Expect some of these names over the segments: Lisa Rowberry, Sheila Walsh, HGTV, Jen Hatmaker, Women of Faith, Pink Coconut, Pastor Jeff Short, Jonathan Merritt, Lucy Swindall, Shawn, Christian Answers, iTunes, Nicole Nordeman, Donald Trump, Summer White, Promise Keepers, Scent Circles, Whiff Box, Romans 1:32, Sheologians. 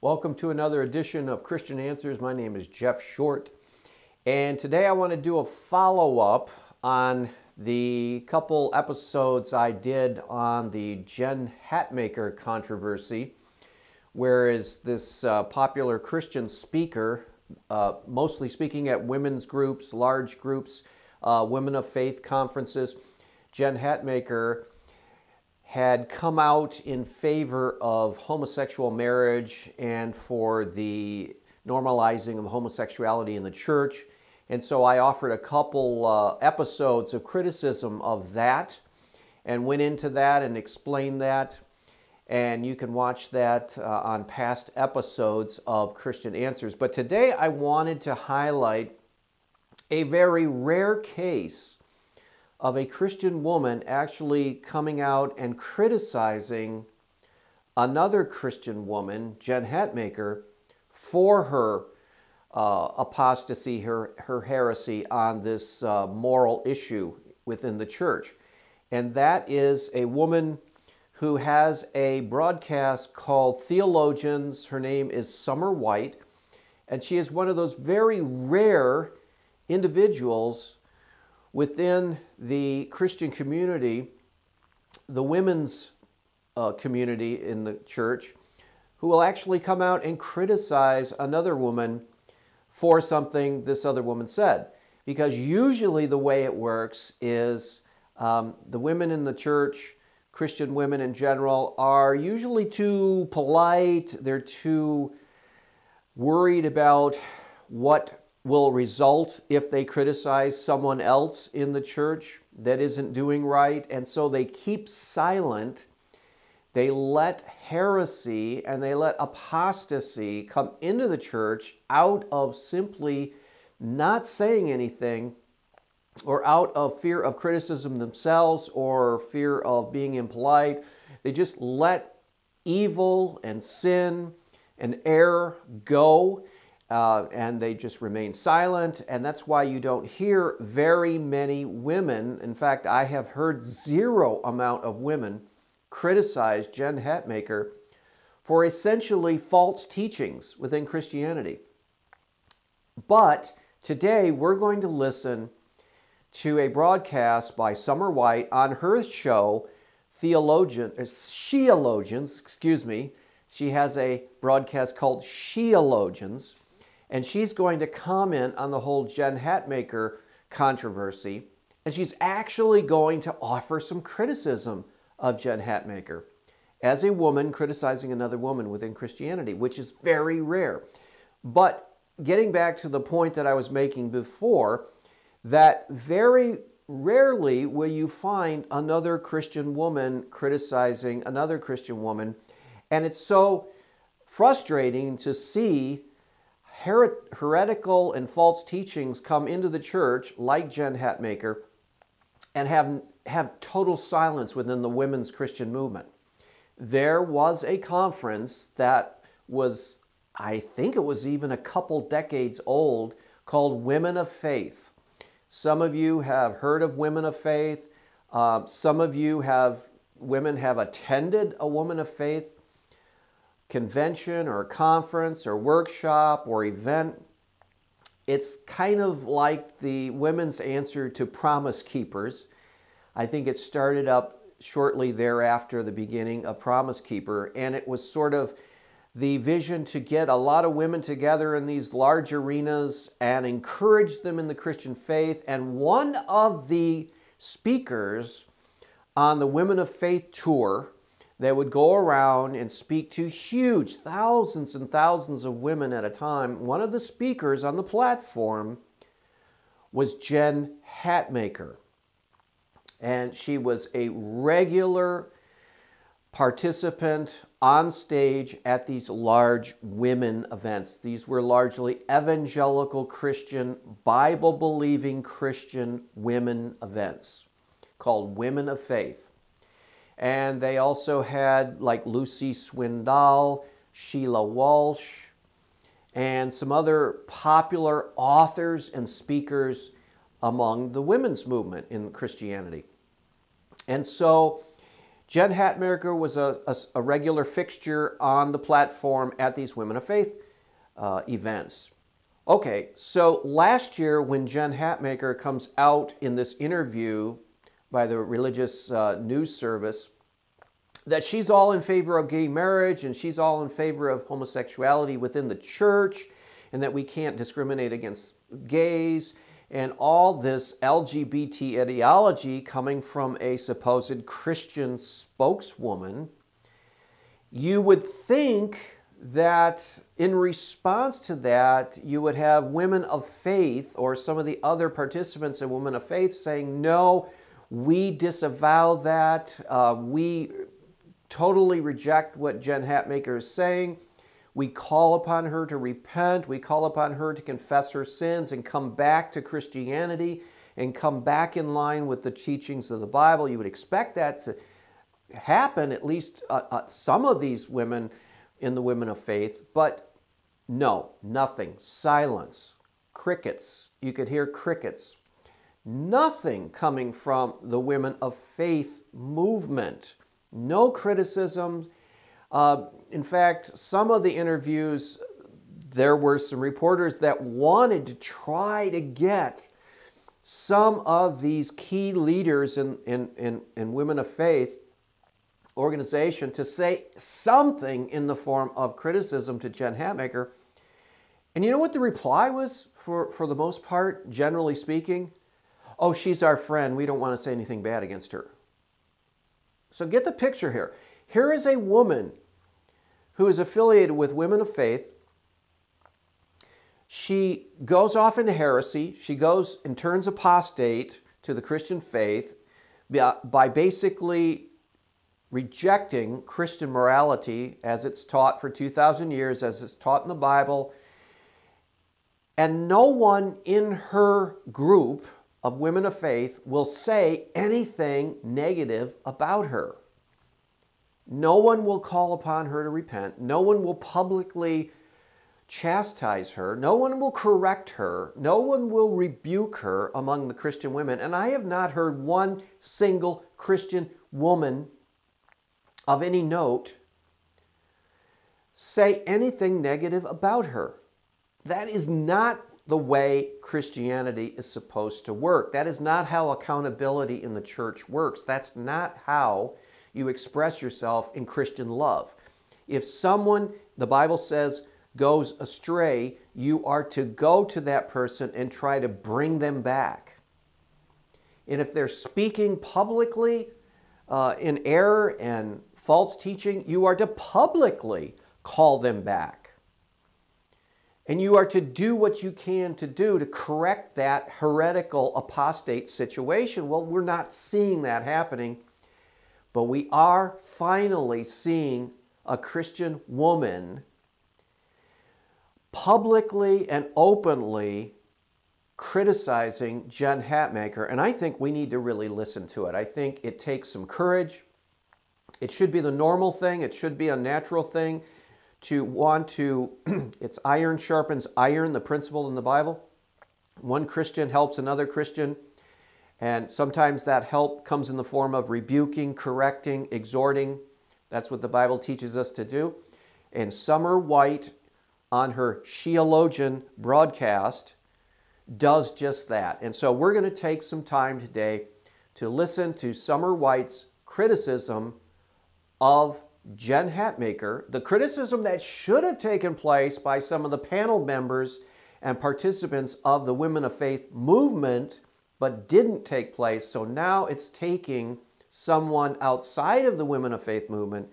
Welcome to another edition of Christian Answers. My name is Jeff Short, and today I want to do a follow-up on the couple episodes I did on the Jen Hatmaker controversy, whereas this popular Christian speaker, mostly speaking at women's groups, large groups, Women of Faith conferences, Jen Hatmaker had come out in favor of homosexual marriage and for the normalizing of homosexuality in the church. And so I offered a couple episodes of criticism of that and went into that and explained that. And you can watch that on past episodes of Christian Answers. But today I wanted to highlight a very rare case of a Christian woman actually coming out and criticizing another Christian woman, Jen Hatmaker, for her apostasy, her heresy on this moral issue within the church. And that is a woman who has a broadcast called Sheologians. Her name is Summer White, and she is one of those very rare individuals within the Christian community, the women's community in the church, who will actually come out and criticize another woman for something this other woman said. Because usually the way it works is the women in the church, Christian women in general, are usually too polite. They're too worried about what will result if they criticize someone else in the church that isn't doing right. And so they keep silent. They let heresy and they let apostasy come into the church out of simply not saying anything, or out of fear of criticism themselves, or fear of being impolite. They just let evil and sin and error go. And they just remain silent, and that's why you don't hear very many women. In fact, I have heard zero amount of women criticize Jen Hatmaker for essentially false teachings within Christianity. But today we're going to listen to a broadcast by Summer White on her show, Sheologians, excuse me. She has a broadcast called Sheologians. And she's going to comment on the whole Jen Hatmaker controversy. And she's actually going to offer some criticism of Jen Hatmaker as a woman criticizing another woman within Christianity, which is very rare. But getting back to the point that I was making before, that very rarely will you find another Christian woman criticizing another Christian woman. And it's so frustrating to see heretical and false teachings come into the church, like Jen Hatmaker, and have total silence within the women's Christian movement. There was a conference that was, I think it was even a couple decades old, called Women of Faith. Some of you have heard of Women of Faith. Some of you women have attended a Woman of Faith convention or conference or workshop or event. It's kind of like the women's answer to Promise Keepers. I think it started up shortly thereafter, the beginning of Promise Keeper, and it was sort of the vision to get a lot of women together in these large arenas and encourage them in the Christian faith. And one of the speakers on the Women of Faith tour, they would go around and speak to huge, thousands and thousands of women at a time. One of the speakers on the platform was Jen Hatmaker. And she was a regular participant on stage at these large women events. These were largely evangelical Christian, Bible-believing Christian women events called Women of Faith. And they also had, like, Lucy Swindall, Sheila Walsh, and some other popular authors and speakers among the women's movement in Christianity. And so Jen Hatmaker was a regular fixture on the platform at these Women of Faith events. Okay, so last year when Jen Hatmaker comes out in this interview by the religious news service that she's all in favor of gay marriage and she's all in favor of homosexuality within the church and that we can't discriminate against gays and all this LGBT ideology coming from a supposed Christian spokeswoman, you would think that in response to that, you would have Women of Faith or some of the other participants in Women of Faith saying, no, we disavow that. We totally reject what Jen Hatmaker is saying. We call upon her to repent. We call upon her to confess her sins and come back to Christianity and come back in line with the teachings of the Bible. You would expect that to happen, at least some of these women in the Women of Faith, but no, nothing. Silence. Crickets. You could hear crickets. Nothing coming from the Women of Faith movement. No criticism. In fact, some of the interviews, there were some reporters that wanted to try to get some of these key leaders in Women of Faith organization to say something in the form of criticism to Jen Hatmaker. And you know what the reply was, for the most part, generally speaking? Oh, she's our friend. We don't want to say anything bad against her. So get the picture here. Here is a woman who is affiliated with Women of Faith. She goes off into heresy. She goes and turns apostate to the Christian faith by basically rejecting Christian morality as it's taught for 2,000 years, as it's taught in the Bible. And no one in her group of Women of Faith will say anything negative about her. No one will call upon her to repent. No one will publicly chastise her. No one will correct her. No one will rebuke her among the Christian women. And I have not heard one single Christian woman of any note say anything negative about her. That is not the way Christianity is supposed to work. That is not how accountability in the church works. That's not how you express yourself in Christian love. If someone, the Bible says, goes astray, you are to go to that person and try to bring them back. And if they're speaking publicly in error and false teaching, you are to publicly call them back. And you are to do what you can to do to correct that heretical apostate situation. Well, we're not seeing that happening, but we are finally seeing a Christian woman publicly and openly criticizing Jen Hatmaker, and I think we need to really listen to it. I think it takes some courage. It should be the normal thing. It should be a natural thing to want to, it's iron sharpens iron, the principle in the Bible. One Christian helps another Christian, and sometimes that help comes in the form of rebuking, correcting, exhorting. That's what the Bible teaches us to do. And Summer White, on her Sheologian broadcast, does just that. And so we're going to take some time today to listen to Summer White's criticism of Jen Hatmaker, the criticism that should have taken place by some of the panel members and participants of the Women of Faith movement, but didn't take place. So now it's taking someone outside of the Women of Faith movement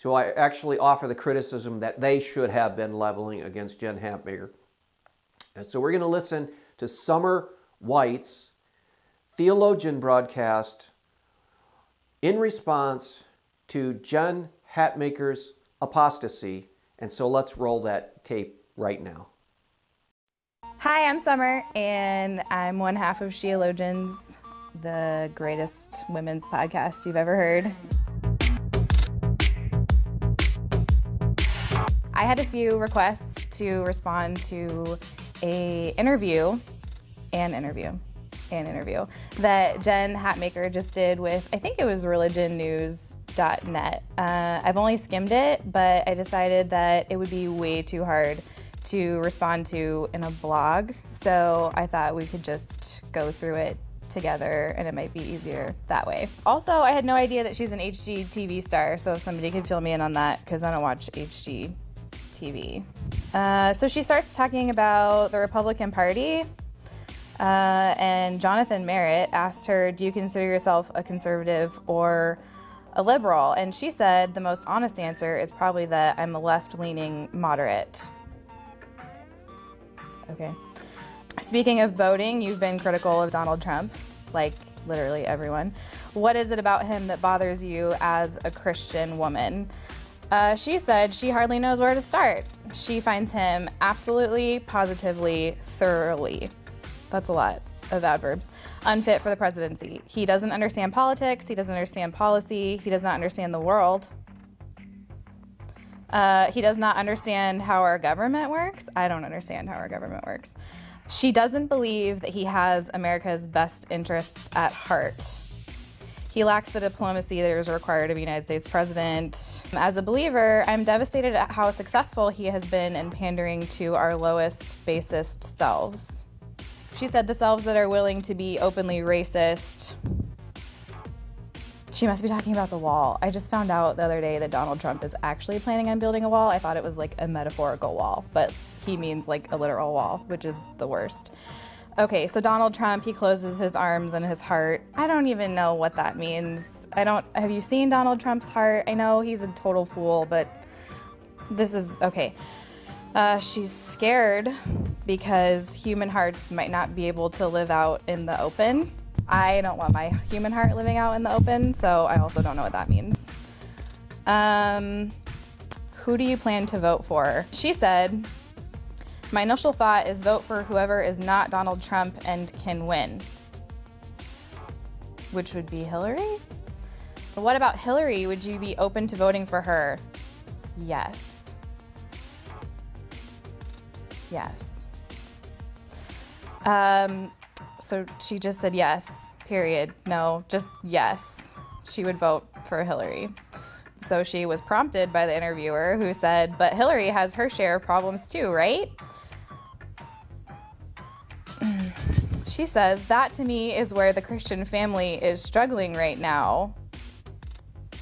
to actually offer the criticism that they should have been leveling against Jen Hatmaker. And so we're going to listen to Summer White's theologian broadcast in response to Jen Hatmaker's apostasy. And so let's roll that tape right now. Hi, I'm Summer, and I'm one half of Sheologians, the greatest women's podcast you've ever heard. I had a few requests to respond to an interview that Jen Hatmaker just did with, I think it was Religion News .net. I've only skimmed it, but I decided that it would be way too hard to respond to in a blog, so I thought we could just go through it together and it might be easier that way. Also, I had no idea that she's an HGTV star, so if somebody could fill me in on that, because I don't watch HGTV. So she starts talking about the Republican Party, and Jonathan Merritt asked her, do you consider yourself a conservative or a liberal? And she said the most honest answer is probably that I'm a left-leaning moderate. Okay. Speaking of voting, you've been critical of Donald Trump, like literally everyone. What is it about him that bothers you as a Christian woman? She said she hardly knows where to start. She finds him absolutely, positively, thoroughly — that's a lot of adverbs — unfit for the presidency. He doesn't understand politics, he doesn't understand policy, he does not understand the world. He does not understand how our government works. I don't understand how our government works. She doesn't believe that he has America's best interests at heart. He lacks the diplomacy that is required of a United States president. As a believer, I'm devastated at how successful he has been in pandering to our lowest, basest selves. She said the selves that are willing to be openly racist. She must be talking about the wall. I just found out the other day that Donald Trump is actually planning on building a wall. I thought it was like a metaphorical wall, but he means like a literal wall, which is the worst. Okay, so Donald Trump, he closes his arms and his heart. I don't even know what that means. Have you seen Donald Trump's heart? I know he's a total fool, but this is, okay. She's scared because human hearts might not be able to live out in the open. I don't want my human heart living out in the open, so I also don't know what that means. Who do you plan to vote for? She said, my initial thought is vote for whoever is not Donald Trump and can win, which would be Hillary? But what about Hillary? Would you be open to voting for her? Yes. Yes. So she just said yes, period. No, just yes. She would vote for Hillary. So she was prompted by the interviewer, who said, but Hillary has her share of problems too, right? She says, that to me is where the Christian family is struggling right now.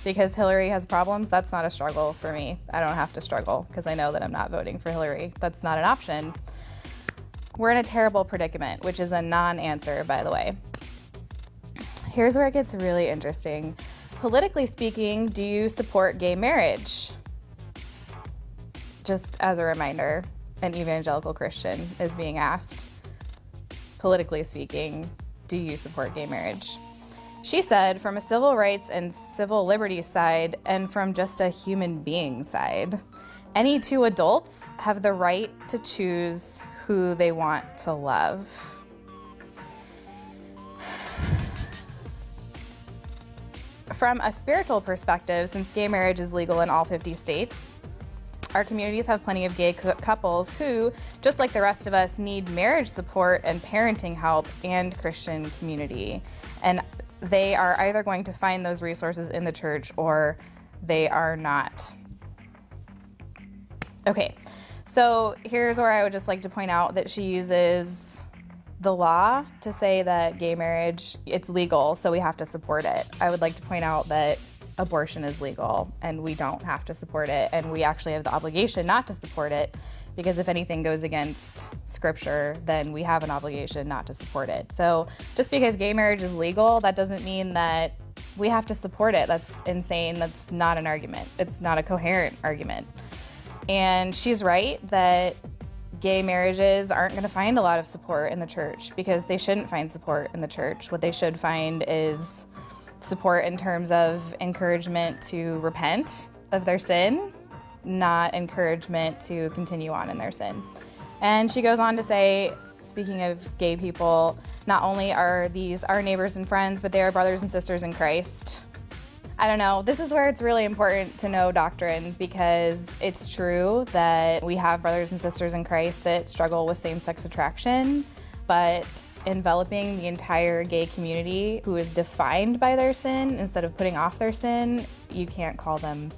Because Hillary has problems, that's not a struggle for me. I don't have to struggle because I know that I'm not voting for Hillary. That's not an option. We're in a terrible predicament, which is a non-answer, by the way. Here's where it gets really interesting. Politically speaking, do you support gay marriage? Just as a reminder, an evangelical Christian is being asked, politically speaking, do you support gay marriage? She said, from a civil rights and civil liberties side, and from just a human being side, any two adults have the right to choose who they want to love. From a spiritual perspective, since gay marriage is legal in all 50 states, our communities have plenty of gay couples who, just like the rest of us, need marriage support and parenting help and Christian community. And they are either going to find those resources in the church or they are not. Okay. So here's where I would just like to point out that she uses the law to say that gay marriage, it's legal, so we have to support it. I would like to point out that abortion is legal and we don't have to support it, and we actually have the obligation not to support it, because if anything goes against scripture, then we have an obligation not to support it. So just because gay marriage is legal, that doesn't mean that we have to support it. That's insane. That's not an argument. It's not a coherent argument. And she's right that gay marriages aren't going to find a lot of support in the church, because they shouldn't find support in the church. What they should find is support in terms of encouragement to repent of their sin, not encouragement to continue on in their sin. And she goes on to say, speaking of gay people, not only are these our neighbors and friends, but they are brothers and sisters in Christ. I don't know, this is where it's really important to know doctrine, because it's true that we have brothers and sisters in Christ that struggle with same-sex attraction, but enveloping the entire gay community who is defined by their sin instead of putting off their sin, you can't call them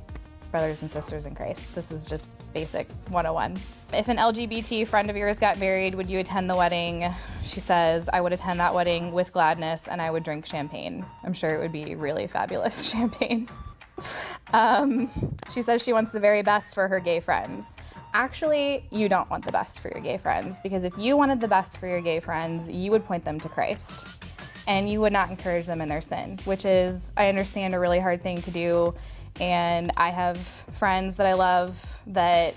brothers and sisters in Christ. This is just basic 101. If an LGBT friend of yours got married, would you attend the wedding? She says, I would attend that wedding with gladness and I would drink champagne. I'm sure it would be really fabulous champagne. She says she wants the very best for her gay friends. Actually, you don't want the best for your gay friends, because if you wanted the best for your gay friends, you would point them to Christ. And you would not encourage them in their sin, which is, I understand, a really hard thing to do. And I have friends that I love that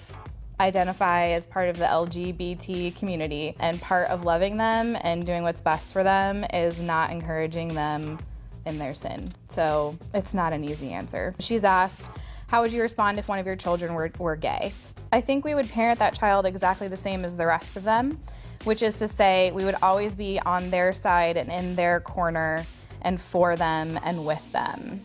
identify as part of the LGBT community, and part of loving them and doing what's best for them is not encouraging them in their sin. So it's not an easy answer. She's asked, how would you respond if one of your children were gay? I think we would parent that child exactly the same as the rest of them, which is to say we would always be on their side and in their corner and for them and with them.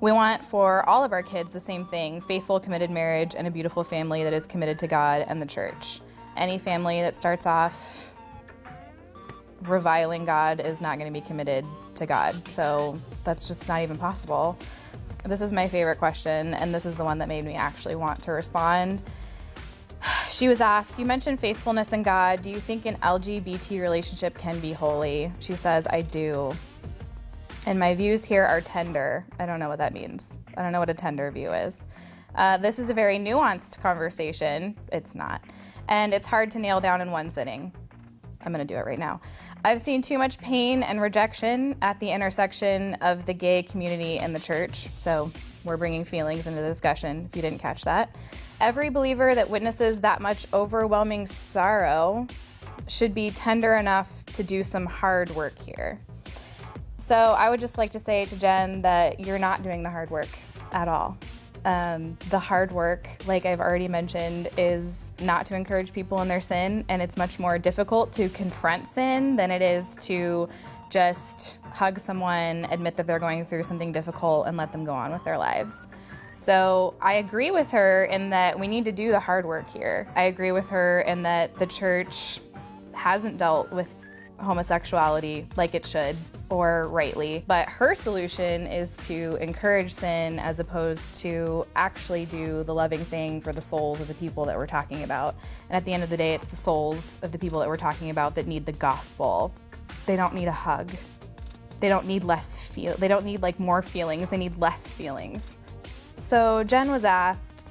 We want for all of our kids the same thing: faithful, committed marriage and a beautiful family that is committed to God and the church. Any family that starts off reviling God is not going to be committed to God, so that's just not even possible. This is my favorite question, and this is the one that made me actually want to respond. She was asked, you mentioned faithfulness in God. Do you think an LGBT relationship can be holy? She says, I do. And my views here are tender. I don't know what that means. I don't know what a tender view is. This is a very nuanced conversation. It's not. And it's hard to nail down in one sitting. I'm gonna do it right now. I've seen too much pain and rejection at the intersection of the gay community and the church. So we're bringing feelings into the discussion, if you didn't catch that. Every believer that witnesses that much overwhelming sorrow should be tender enough to do some hard work here. So I would just like to say to Jen that you're not doing the hard work at all. The hard work, like I've already mentioned, is not to encourage people in their sin, and it's much more difficult to confront sin than it is to just hug someone, admit that they're going through something difficult, and let them go on with their lives. So I agree with her in that we need to do the hard work here. I agree with her in that the church hasn't dealt with homosexuality like it should, or rightly, but her solution is to encourage sin as opposed to actually do the loving thing for the souls of the people that we're talking about. And at the end of the day, it's the souls of the people that we're talking about that need the gospel. They don't need a hug. They don't need they don't need like more feelings. They need less feelings. So Jen was asked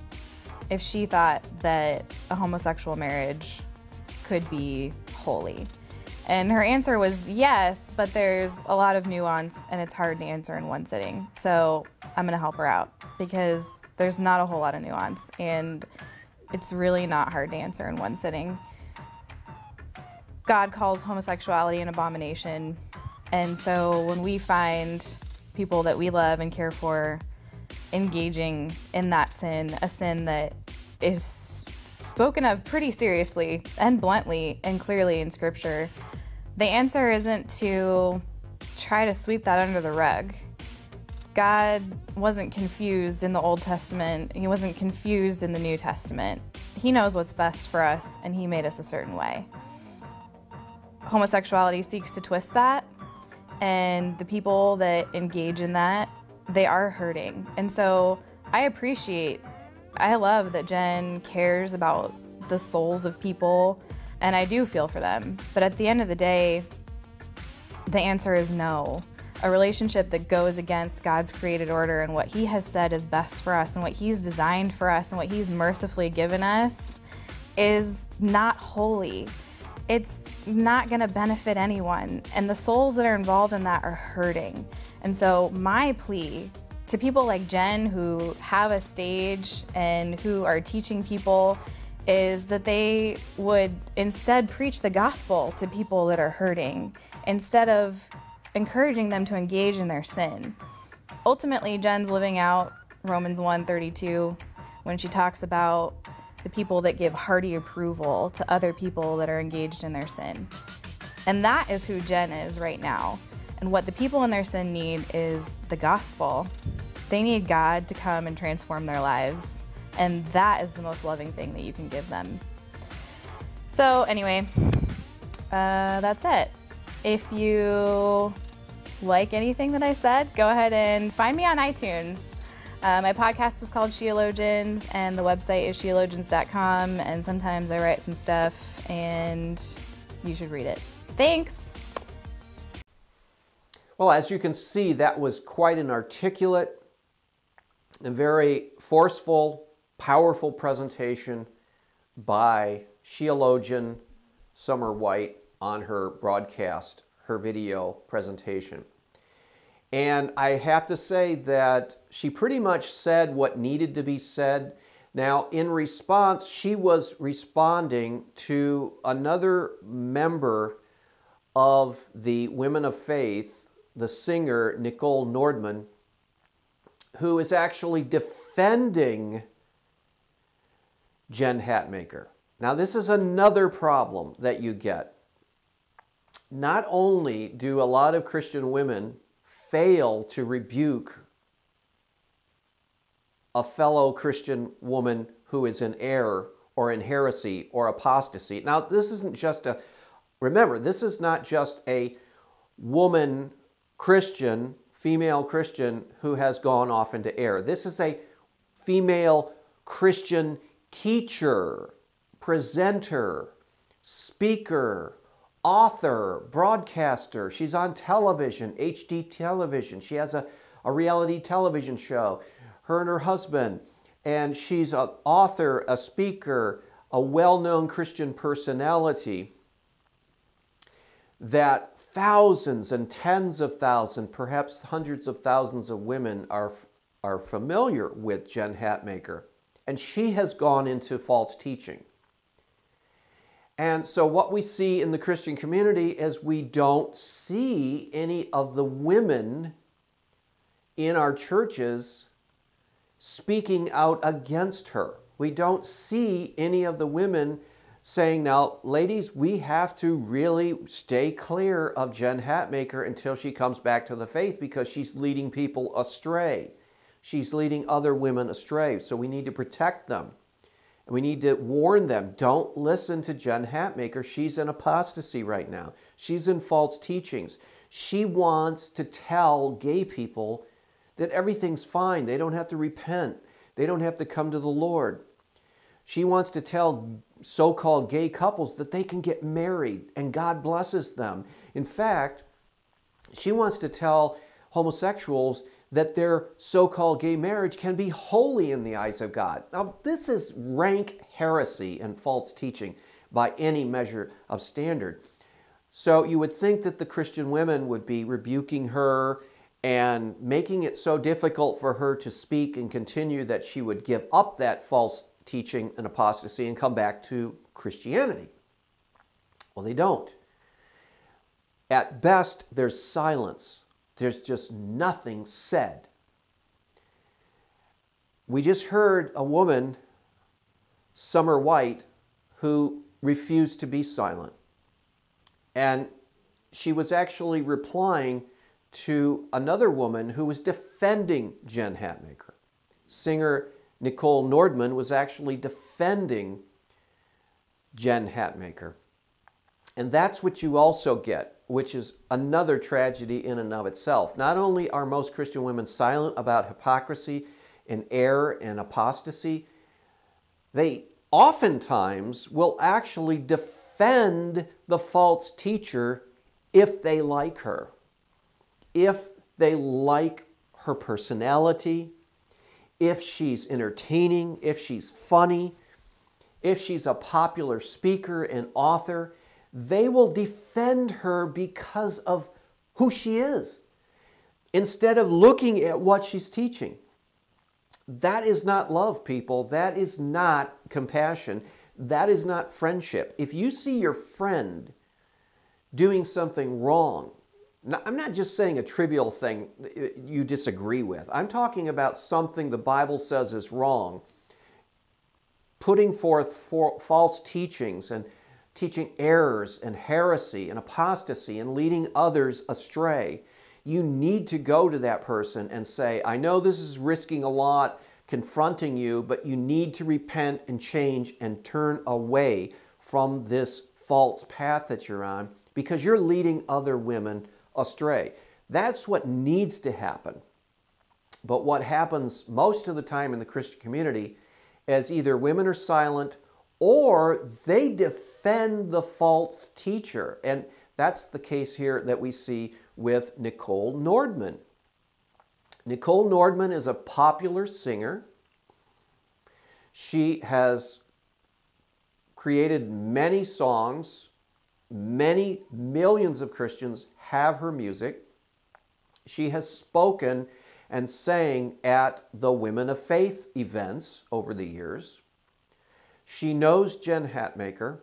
if she thought that a homosexual marriage could be holy. And her answer was yes, but there's a lot of nuance and it's hard to answer in one sitting. So I'm gonna help her out because there's not a whole lot of nuance and it's really not hard to answer in one sitting. God calls homosexuality an abomination. And so when we find people that we love and care for engaging in that sin, a sin that is spoken of pretty seriously and bluntly and clearly in Scripture, the answer isn't to try to sweep that under the rug. God wasn't confused in the Old Testament. He wasn't confused in the New Testament. He knows what's best for us, and He made us a certain way. Homosexuality seeks to twist that, and the people that engage in that, they are hurting. And so I love that Jen cares about the souls of people, and I do feel for them. But at the end of the day, the answer is no. A relationship that goes against God's created order and what He has said is best for us and what He's designed for us and what He's mercifully given us is not holy. It's not going to benefit anyone, and the souls that are involved in that are hurting. And so my plea to people like Jen who have a stage and who are teaching people is that they would instead preach the gospel to people that are hurting instead of encouraging them to engage in their sin. Ultimately, Jen's living out Romans 1:32 when she talks about the people that give hearty approval to other people that are engaged in their sin. And that is who Jen is right now. And what the people in their sin need is the gospel. They need God to come and transform their lives. And that is the most loving thing that you can give them. So anyway, that's it. If you like anything that I said, go ahead and find me on iTunes. My podcast is called Sheologians, and the website is sheologians.com, and sometimes I write some stuff, and you should read it. Thanks! Well, as you can see, that was quite an articulate and very forceful, powerful presentation by Sheologian Summer White on her broadcast, her video presentation. And I have to say that she pretty much said what needed to be said. Now, in response, she was responding to another member of the Women of Faith, the singer Nicole Nordeman, who is actually defending Jen Hatmaker. Now, this is another problem that you get. Not only do a lot of Christian women fail to rebuke a fellow Christian woman who is in error or in heresy or apostasy. Now, this isn't just a, remember, this is not just a woman Christian, female Christian who has gone off into error. This is a female Christian teacher, presenter, speaker, author, broadcaster. She's on television, HD television. She has a reality television show, her and her husband. And she's an author, a speaker, a well-known Christian personality that thousands and tens of thousands, perhaps hundreds of thousands of women are familiar with Jen Hatmaker. And she has gone into false teaching. And so what we see in the Christian community is we don't see any of the women in our churches speaking out against her. We don't see any of the women saying, now, ladies, we have to really stay clear of Jen Hatmaker until she comes back to the faith because she's leading people astray. She's leading other women astray, so we need to protect them. We need to warn them, don't listen to Jen Hatmaker. She's in apostasy right now. She's in false teachings. She wants to tell gay people that everything's fine. They don't have to repent. They don't have to come to the Lord. She wants to tell so-called gay couples that they can get married and God blesses them. In fact, she wants to tell homosexuals that their so-called gay marriage can be holy in the eyes of God. Now, this is rank heresy and false teaching by any measure of standard. So you would think that the Christian women would be rebuking her and making it so difficult for her to speak and continue that she would give up that false teaching and apostasy and come back to Christianity. Well, they don't. At best, there's silence. There's just nothing said. We just heard a woman, Summer White, who refused to be silent. And she was actually replying to another woman who was defending Jen Hatmaker. Singer Nicole Nordeman was actually defending Jen Hatmaker. And that's what you also get, which is another tragedy in and of itself. Not only are most Christian women silent about hypocrisy and error and apostasy, they oftentimes will actually defend the false teacher if they like her, if they like her personality, if she's entertaining, if she's funny, if she's a popular speaker and author. They will defend her because of who she is, instead of looking at what she's teaching. That is not love, people. That is not compassion. That is not friendship. If you see your friend doing something wrong, I'm not just saying a trivial thing you disagree with. I'm talking about something the Bible says is wrong, putting forth false teachings and teaching errors and heresy and apostasy and leading others astray. You need to go to that person and say, I know this is risking a lot confronting you, but you need to repent and change and turn away from this false path that you're on because you're leading other women astray. That's what needs to happen. But what happens most of the time in the Christian community is either women are silent or they defend the false teacher. And that's the case here that we see with Nicole Nordeman. Nicole Nordeman is a popular singer. She has created many songs. Many millions of Christians have her music. She has spoken and sang at the Women of Faith events over the years. She knows Jen Hatmaker.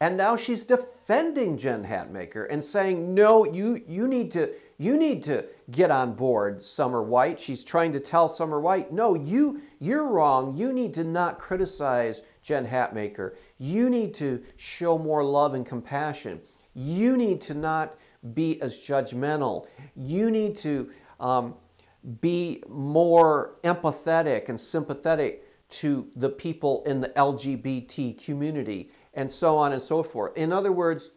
And now she's defending Jen Hatmaker and saying, no, you need to get on board, Summer White. She's trying to tell Summer White, no, you're wrong. You need to not criticize Jen Hatmaker. You need to show more love and compassion. You need to not be as judgmental. You need to be more empathetic and sympathetic to the people in the LGBT community, and so on and so forth. In other words,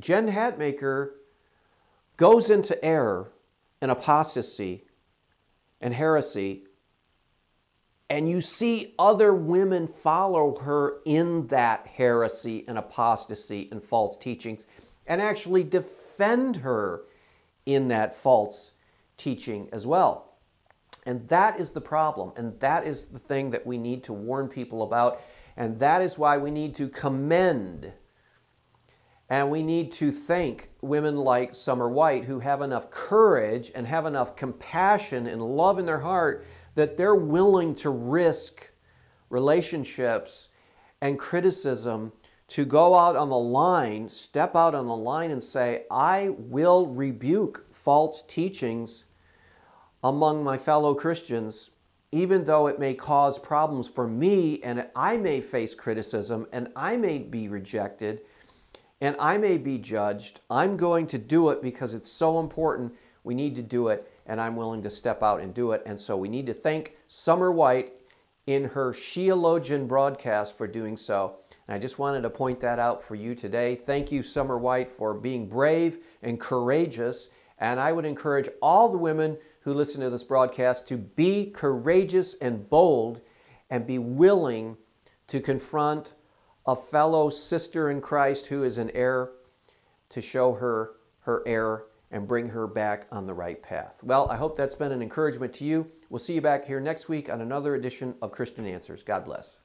Jen Hatmaker goes into error and apostasy and heresy, and you see other women follow her in that heresy and apostasy and false teachings, and actually defend her in that false teaching as well. And that is the problem, and that is the thing that we need to warn people about, and that is why we need to commend and we need to thank women like Summer White, who have enough courage and have enough compassion and love in their heart that they're willing to risk relationships and criticism to go out on the line, step out on the line and say, I will rebuke false teachings among my fellow Christians, even though it may cause problems for me and I may face criticism and I may be rejected and I may be judged. I'm going to do it because it's so important. We need to do it, and I'm willing to step out and do it. And so we need to thank Summer White in her Sheologian broadcast for doing so. And I just wanted to point that out for you today. Thank you, Summer White, for being brave and courageous. And I would encourage all the women who listen to this broadcast to be courageous and bold and be willing to confront a fellow sister in Christ who is in error, to show her her error and bring her back on the right path. Well, I hope that's been an encouragement to you. We'll see you back here next week on another edition of Christian Answers. God bless.